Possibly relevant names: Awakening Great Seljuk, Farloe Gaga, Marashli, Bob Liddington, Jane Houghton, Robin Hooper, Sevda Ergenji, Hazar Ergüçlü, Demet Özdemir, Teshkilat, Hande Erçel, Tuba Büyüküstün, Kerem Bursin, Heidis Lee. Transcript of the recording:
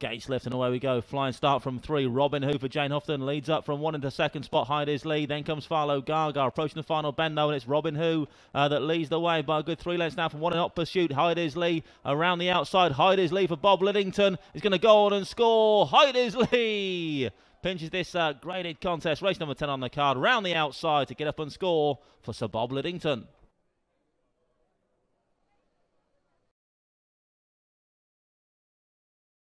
Gates left and away we go. Flying start from three. Robin Hooper, Jane Houghton leads up from one into second spot. Heidis Lee. Then comes Farloe Gaga. Approaching the final bend though, and it's Robin Hoo that leads the way by a good 3 lengths now from one in hot pursuit. Heidis Lee around the outside. Heidis Lee for Bob Liddington. He's going to go on and score. Heidis Lee pinches this graded contest. Race number 10 on the card. Round the outside to get up and score for Sir Bob Liddington.